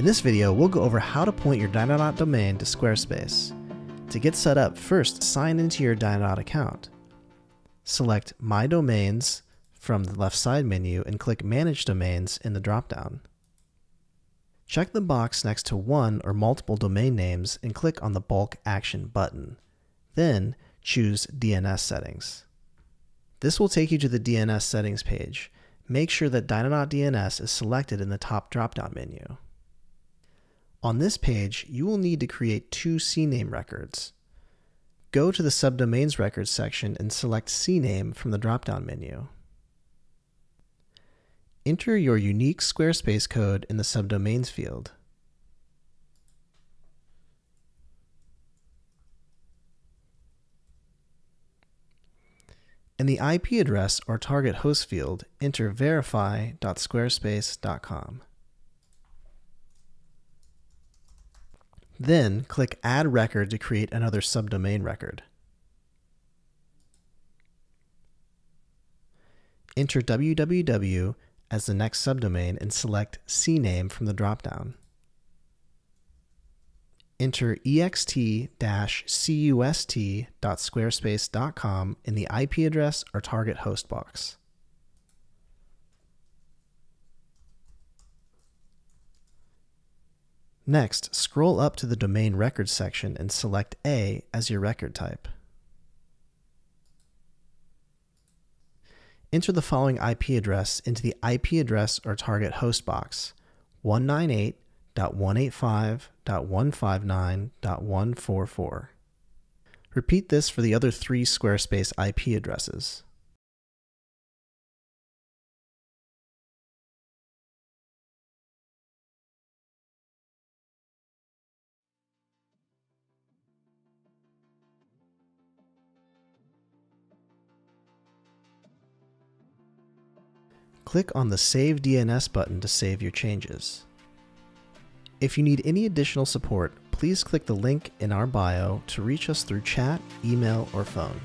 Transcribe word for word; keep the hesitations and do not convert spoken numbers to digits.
In this video, we'll go over how to point your Dynadot domain to Squarespace. To get set up, first sign into your Dynadot account. Select My Domains from the left side menu and click Manage Domains in the dropdown. Check the box next to one or multiple domain names and click on the Bulk Action button. Then choose D N S Settings. This will take you to the D N S Settings page. Make sure that Dynadot D N S is selected in the top drop-down menu. On this page, you will need to create two C NAME records. Go to the Subdomains Records section and select C NAME from the drop-down menu. Enter your unique Squarespace code in the Subdomains field. In the I P address or target host field, enter verify dot squarespace dot com. Then click Add Record to create another subdomain record. Enter W W W as the next subdomain and select C NAME from the dropdown. Enter ext dash cust dot squarespace dot com in the I P address or target host box. Next, scroll up to the Domain Records section and select A as your record type. Enter the following I P address into the I P address or target host box: one ninety-eight dot one eighty-five dot one fifty-nine dot one forty-four. Repeat this for the other three Squarespace I P addresses. Click on the Save D N S button to save your changes. If you need any additional support, please click the link in our bio to reach us through chat, email, or phone.